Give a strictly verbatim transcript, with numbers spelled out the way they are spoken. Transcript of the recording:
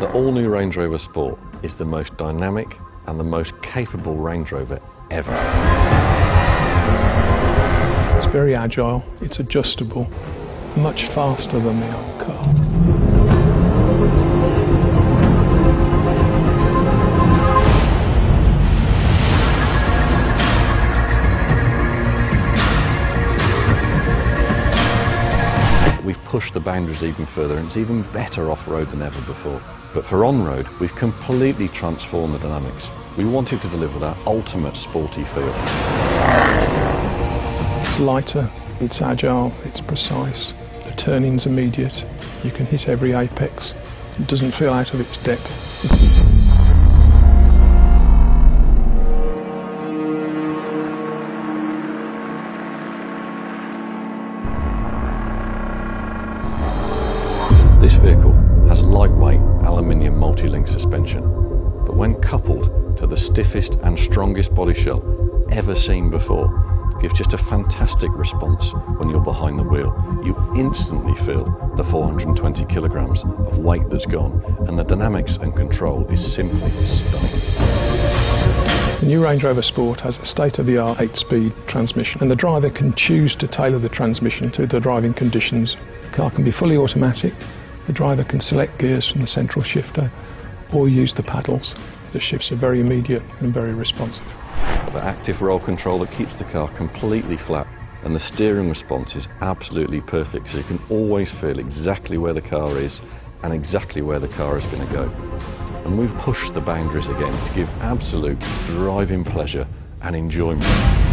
The all-new Range Rover Sport is the most dynamic and the most capable Range Rover ever. It's very agile, it's adjustable, much faster than the old car. We've pushed the boundaries even further and it's even better off-road than ever before. But for on-road, we've completely transformed the dynamics. We wanted to deliver that ultimate sporty feel. It's lighter, it's agile, it's precise, the turn-in's immediate, you can hit every apex, it doesn't feel out of its depth. This vehicle has lightweight aluminium multi-link suspension, but when coupled to the stiffest and strongest body shell ever seen before, gives just a fantastic response when you're behind the wheel. You instantly feel the four hundred twenty kilograms of weight that's gone, and the dynamics and control is simply stunning. The new Range Rover Sport has a state-of-the-art eight-speed transmission, and the driver can choose to tailor the transmission to the driving conditions. The car can be fully automatic. The driver can select gears from the central shifter or use the paddles. The shifts are very immediate and very responsive. The active roll control that keeps the car completely flat, and the steering response is absolutely perfect, so you can always feel exactly where the car is and exactly where the car is going to go. And we've pushed the boundaries again to give absolute driving pleasure and enjoyment.